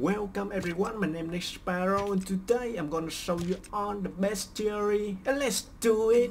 Welcome everyone, my name is Nick Sparrow and today I'm gonna show you on the bestiary and let's do it!